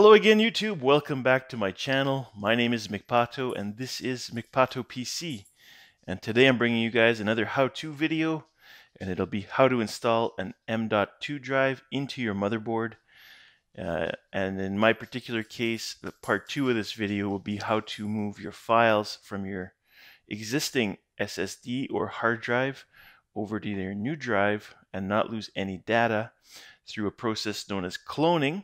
Hello again, YouTube. Welcome back to my channel. My name is McPato and this is McPato PC. And today I'm bringing you guys another how-to video, and it'll be how to install an M.2 drive into your motherboard. And in my particular case, the part 2 of this video will be how to move your files from your existing SSD or hard drive over to their new drive and not lose any data through a process known as cloning.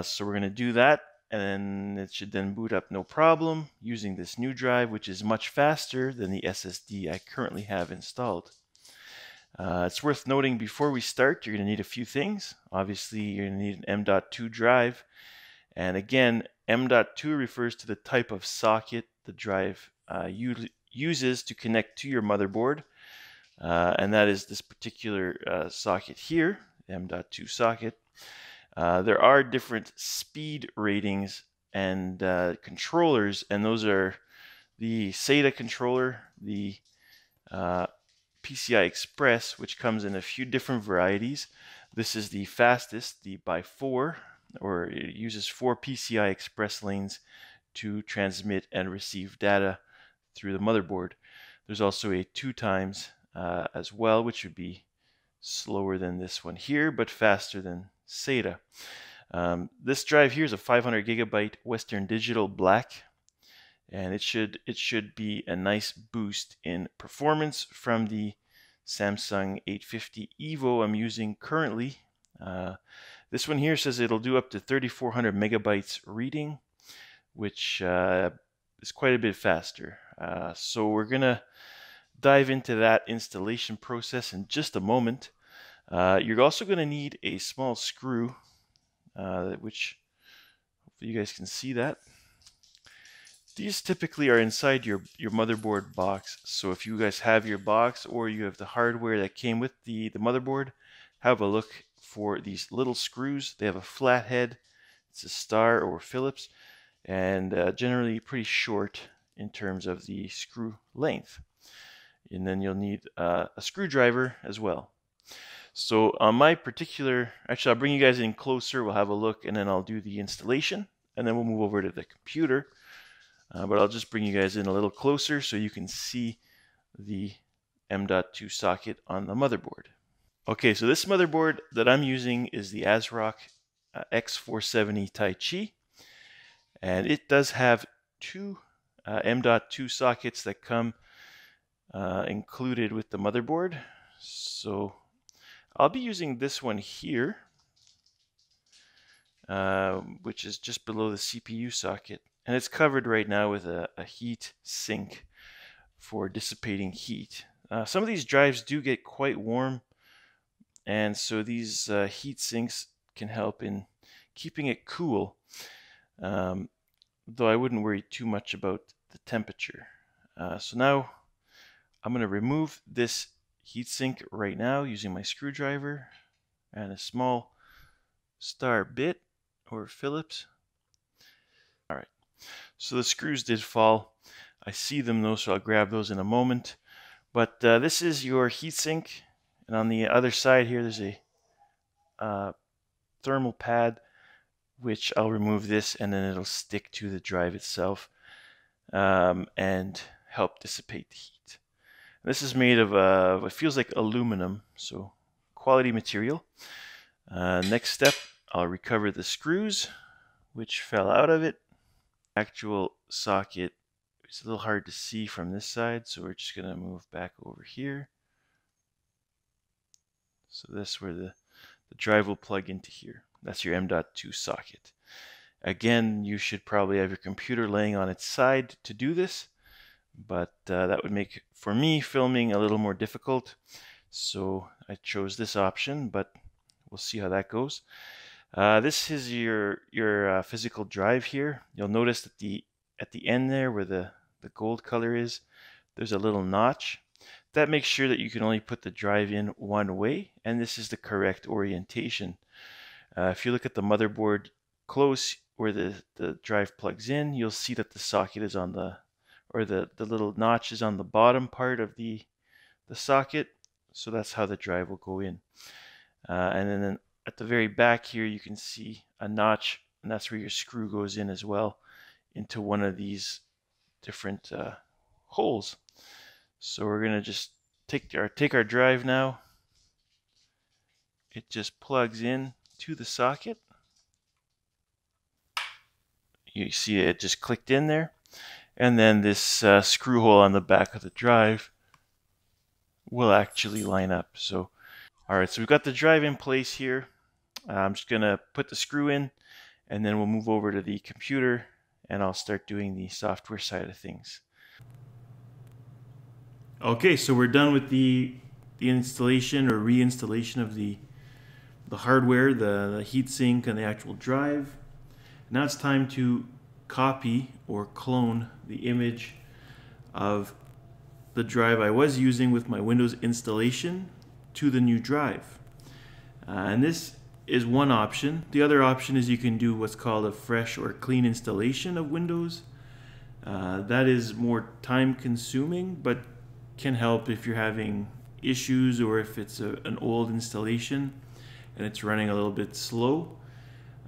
So we're going to do that, and it should then boot up no problem using this new drive, which is much faster than the SSD I currently have installed. It's worth noting before we start, you're going to need a few things. Obviously, you're going to need an M.2 drive. And again, M.2 refers to the type of socket the drive uses to connect to your motherboard. And that is this particular socket here, M.2 socket. There are different speed ratings and controllers, and those are the SATA controller, the PCI Express, which comes in a few different varieties. This is the fastest, the by 4, or it uses 4 PCI Express lanes to transmit and receive data through the motherboard. There's also a 2x as well, which would be slower than this one here, but faster than SATA. This drive here is a 500 gigabyte Western Digital Black, and it should be a nice boost in performance from the Samsung 850 Evo I'm using currently. This one here says it'll do up to 3,400 megabytes reading, which is quite a bit faster. So we're gonna dive into that installation process in just a moment. You're also going to need a small screw, which hopefully you guys can see that. These typically are inside your motherboard box. So if you guys have your box or you have the hardware that came with the motherboard, have a look for these little screws. They have a flat head. It's a Star or Phillips, and generally pretty short in terms of the screw length. And then you'll need a screwdriver as well. So on my particular, actually I'll bring you guys in closer, we'll have a look, and then I'll do the installation, and then we'll move over to the computer. But I'll just bring you guys in a little closer so you can see the M.2 socket on the motherboard. Okay, so this motherboard that I'm using is the ASRock X470 Taichi, and it does have 2 M.2 sockets that come included with the motherboard. So I'll be using this one here, which is just below the CPU socket, and it's covered right now with a heat sink for dissipating heat. Some of these drives do get quite warm, and so these heat sinks can help in keeping it cool, though I wouldn't worry too much about the temperature. So now I'm going to remove this heatsink right now using my screwdriver and a small Star bit or Phillips. All right, so the screws did fall. I see them though, so I'll grab those in a moment. But this is your heatsink, and on the other side here there's a thermal pad, which I'll remove this, and then it'll stick to the drive itself and help dissipate the heat. This is made of what feels like aluminum, so quality material. Next step, I'll recover the screws which fell out of it. Actual socket is a little hard to see from this side, so we're just going to move back over here. So that's where the drive will plug into here. That's your M.2 socket. Again, you should probably have your computer laying on its side to do this, but that would make, for me, filming a little more difficult, so I chose this option, but we'll see how that goes. This is your physical drive here. You'll notice that at the end there, where the gold color is, there's a little notch. That makes sure that you can only put the drive in one way, and this is the correct orientation. If you look at the motherboard close where the drive plugs in, you'll see that the socket is on the, or the little notch is on the bottom part of the socket, so that's how the drive will go in. And then at the very back here you can see a notch and that's where your screw goes in as well, into one of these different holes. So we're gonna just take our drive now. It just plugs in to the socket. You see it just clicked in there, and then this screw hole on the back of the drive will actually line up. So all right, so we've got the drive in place here. I'm just gonna put the screw in, and then we'll move over to the computer and I'll start doing the software side of things. Okay, so we're done with the installation or reinstallation of the hardware, the heatsink and the actual drive. Now it's time to copy or clone the image of the drive I was using with my Windows installation to the new drive. And this is one option. The other option is you can do what's called a fresh or clean installation of Windows. That is more time consuming, but can help if you're having issues or if it's an old installation and it's running a little bit slow.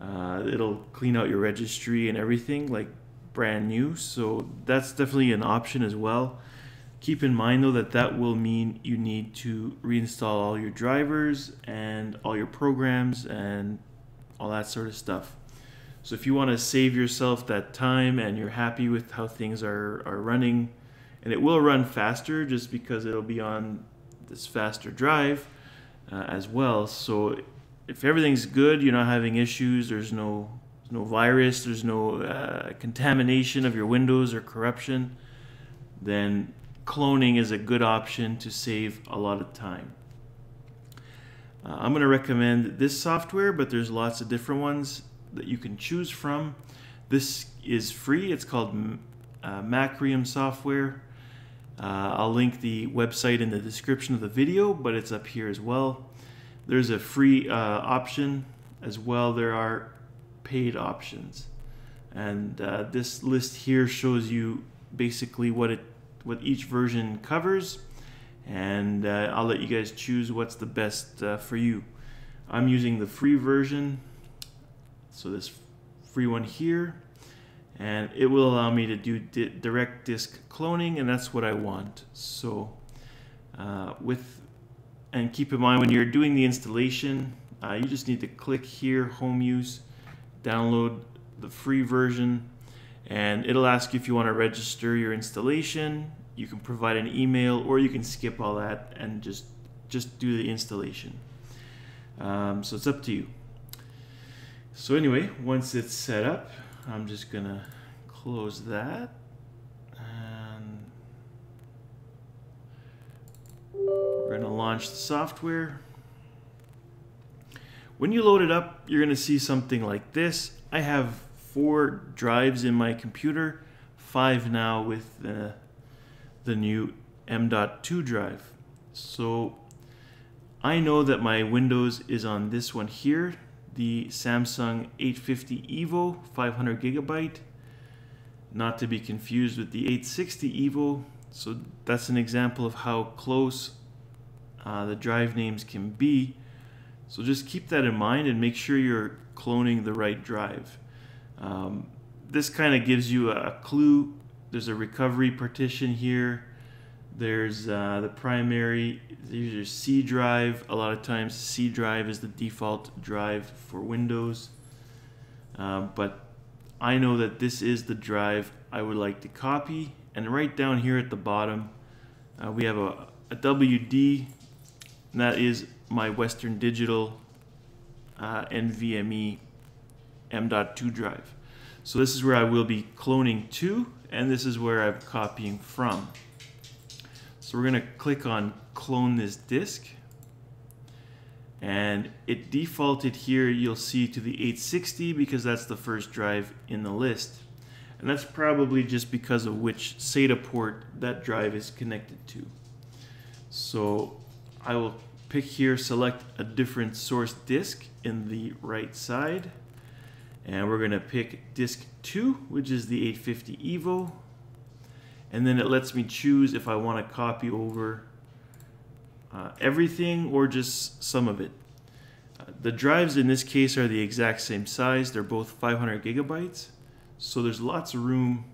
It'll clean out your registry and everything like brand new, so that's definitely an option as well. Keep in mind though that that will mean you need to reinstall all your drivers and all your programs and all that sort of stuff. So if you want to save yourself that time and you're happy with how things are running, and it will run faster just because it'll be on this faster drive as well. So if everything's good, you're not having issues, there's no virus, there's no contamination of your Windows or corruption, then cloning is a good option to save a lot of time. I'm going to recommend this software, but there's lots of different ones that you can choose from. This is free. It's called Macrium software. I'll link the website in the description of the video, but it's up here as well. There's a free option as well. There are paid options, and this list here shows you basically what each version covers, and I'll let you guys choose what's the best for you. I'm using the free version, so this free one here, and it will allow me to do direct disk cloning, and that's what I want. So and keep in mind when you're doing the installation, you just need to click here, home use, download the free version, and it'll ask you if you want to register your installation. You can provide an email, or you can skip all that and just do the installation. So it's up to you. So anyway, once it's set up, I'm just gonna close that. We're going to launch the software. When you load it up, you're going to see something like this. I have 4 drives in my computer, 5 now with the new M.2 drive. So I know that my Windows is on this one here, the Samsung 850 Evo 500GB, not to be confused with the 860 Evo. So that's an example of how close the drive names can be. So just keep that in mind and make sure you're cloning the right drive. This kind of gives you a clue. There's a recovery partition here. There's the primary, there's your C drive. A lot of times C drive is the default drive for Windows. But I know that this is the drive I would like to copy. And right down here at the bottom, we have a WD, and that is my Western Digital NVMe M.2 drive. So this is where I will be cloning to, and this is where I'm copying from. So we're going to click on clone this disk, and it defaulted here, you'll see, to the 860 because that's the first drive in the list. And that's probably just because of which SATA port that drive is connected to. So I will pick here, select a different source disk in the right side, and we're going to pick disk 2, which is the 850 Evo, and then it lets me choose if I want to copy over everything or just some of it. The drives in this case are the exact same size. They're both 500 gigabytes. So there's lots of room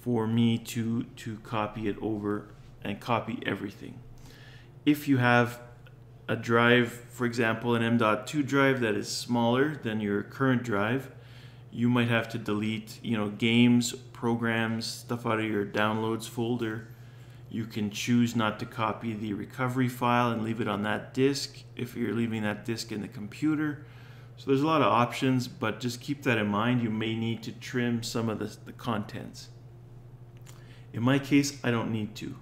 for me to copy it over and copy everything. If you have a drive, for example, an M.2 drive that is smaller than your current drive, you might have to delete, games, programs, stuff out of your downloads folder. You can choose not to copy the recovery file and leave it on that disk if you're leaving that disk in the computer. So there's a lot of options, but just keep that in mind. You may need to trim some of the contents. In my case, I don't need to.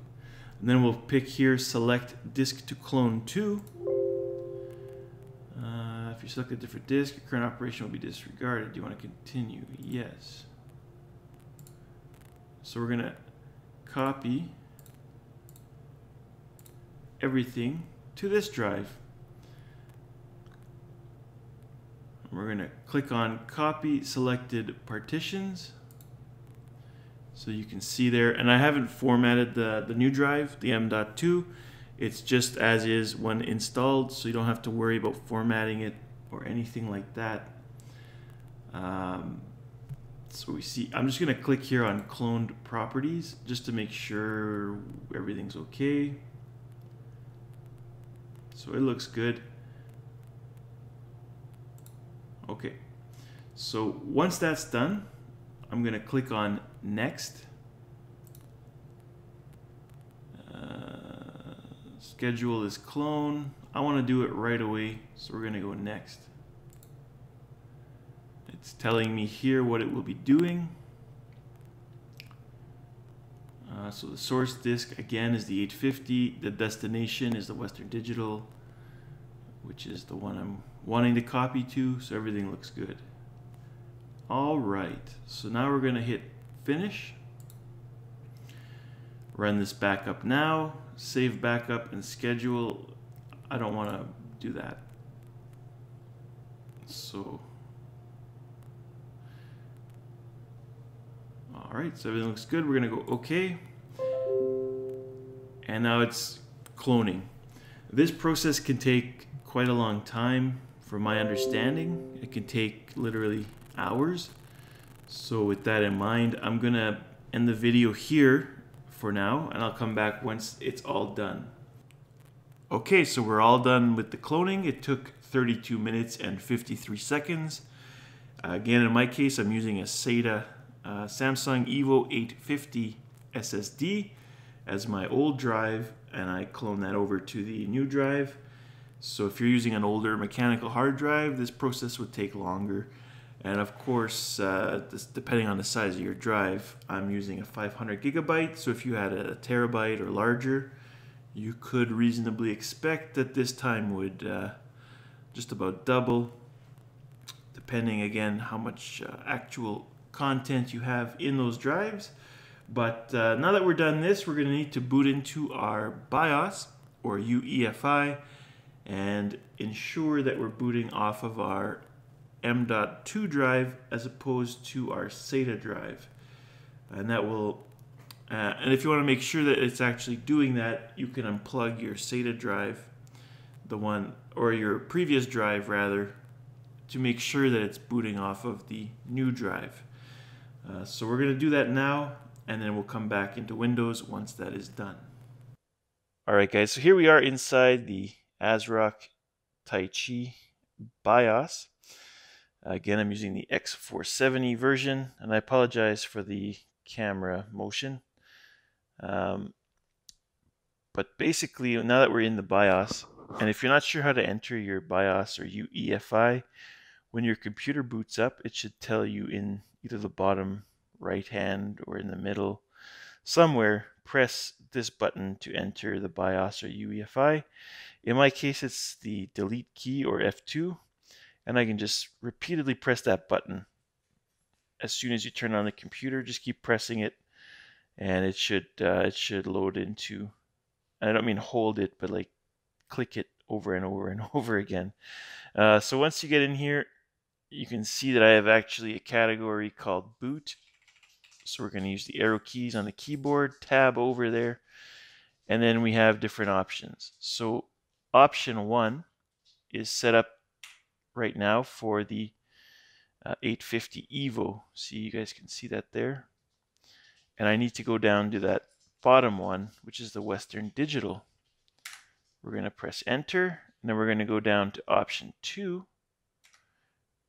And then we'll pick here, select disk to clone to. If you select a different disk, your current operation will be disregarded. Do you want to continue? Yes. So we're gonna copy everything to this drive. We're going to click on copy selected partitions. So you can see there, and I haven't formatted the new drive, the M.2. It's just as is when installed, so you don't have to worry about formatting it or anything like that. So we see, I'm just going to click here on cloned properties just to make sure everything's okay. So it looks good. Okay, so once that's done, I'm going to click on next. Schedule this clone. I want to do it right away, so we're going to go next. It's telling me here what it will be doing. So the source disk again is the 850. The destination is the Western Digital, which is the one I'm wanting to copy to. So everything looks good. All right. So now we're going to hit finish. Run this backup now. Save backup and schedule. I don't want to do that. So. All right. So everything looks good. We're going to go OK. And now it's cloning. This process can take quite a long time. From my understanding, it can take literally hours. So with that in mind, I'm going to end the video here for now, and I'll come back once it's all done. Okay, so we're all done with the cloning. It took 32 minutes and 53 seconds. Again, in my case, I'm using a SATA Samsung Evo 850 SSD as my old drive, and I clone that over to the new drive. So if you're using an older mechanical hard drive, this process would take longer. And of course, depending on the size of your drive, I'm using a 500 gigabyte. So if you had a terabyte or larger, you could reasonably expect that this time would just about double, depending again how much actual content you have in those drives. But now that we're done this, we're going to need to boot into our BIOS or UEFI and ensure that we're booting off of our M.2 drive as opposed to our SATA drive. And that will, and if you want to make sure that it's actually doing that, you can unplug your SATA drive, the one, or your previous drive rather, to make sure that it's booting off of the new drive. So we're going to do that now, and then we'll come back into Windows once that is done. All right, guys, so here we are inside the ASRock Taichi BIOS. Again, I'm using the X470 version, and I apologize for the camera motion. But basically, now that we're in the BIOS, and if you're not sure how to enter your BIOS or UEFI, when your computer boots up, it should tell you in either the bottom right hand or in the middle somewhere, press this button to enter the BIOS or UEFI. In my case, it's the delete key or F2, and I can just repeatedly press that button. As soon as you turn on the computer, just keep pressing it, and it should load into, and I don't mean hold it, but like click it over and over and over again. So once you get in here, you can see that I have actually a category called boot. So we're going to use the arrow keys on the keyboard, tab over there, and then we have different options. So option 1 is set up right now for the 850 Evo. See, you guys can see that there. And I need to go down to that bottom one, which is the Western Digital. We're going to press enter, and then we're going to go down to option 2,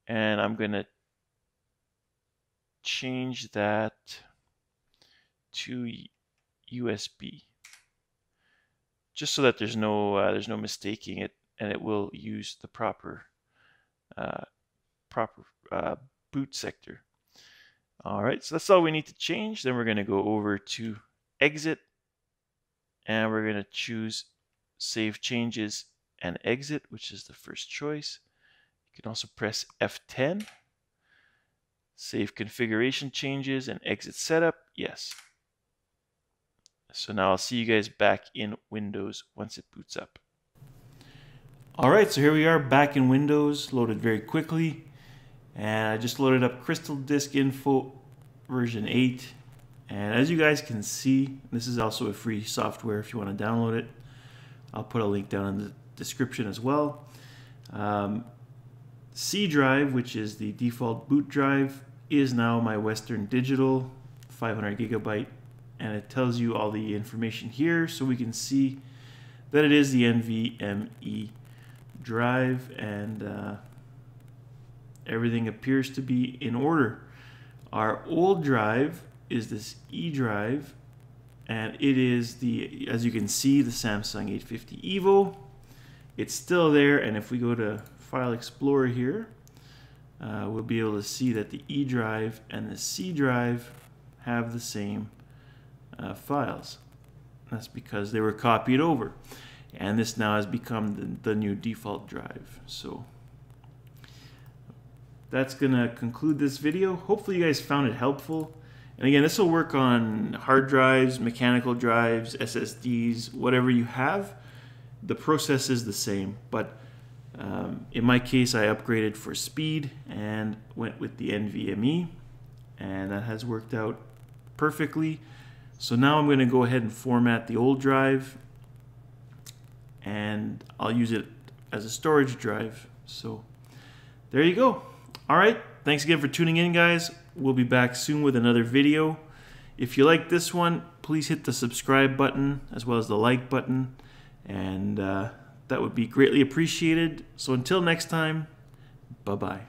and I'm going to change that to USB, just so that there's no mistaking it, and it will use the proper boot sector. All right, so that's all we need to change. Then we're going to go over to exit, and we're going to choose save changes and exit, which is the first choice. You can also press F10. Save configuration changes and exit setup, yes. So now I'll see you guys back in Windows once it boots up. All right, so here we are back in Windows, loaded very quickly. And I just loaded up Crystal Disk Info version 8. And as you guys can see, this is also a free software if you want to download it. I'll put a link down in the description as well. C drive, which is the default boot drive, is now my Western Digital 500 GB, and it tells you all the information here, so we can see that it is the NVMe drive, and everything appears to be in order. Our old drive is this E drive, and it is the, as you can see, the Samsung 850 Evo. It's still there, and if we go to File Explorer here, we'll be able to see that the E drive and the C drive have the same files. That's because they were copied over, and this now has become the new default drive. So that's gonna conclude this video. Hopefully you guys found it helpful. And again, this will work on hard drives, mechanical drives, SSDs, whatever you have. The process is the same, but in my case, I upgraded for speed and went with the NVMe, and that has worked out perfectly. So now I'm going to go ahead and format the old drive, and I'll use it as a storage drive. So there you go. All right. Thanks again for tuning in, guys. We'll be back soon with another video. If you like this one, please hit the subscribe button as well as the like button, and that would be greatly appreciated. So until next time, bye-bye.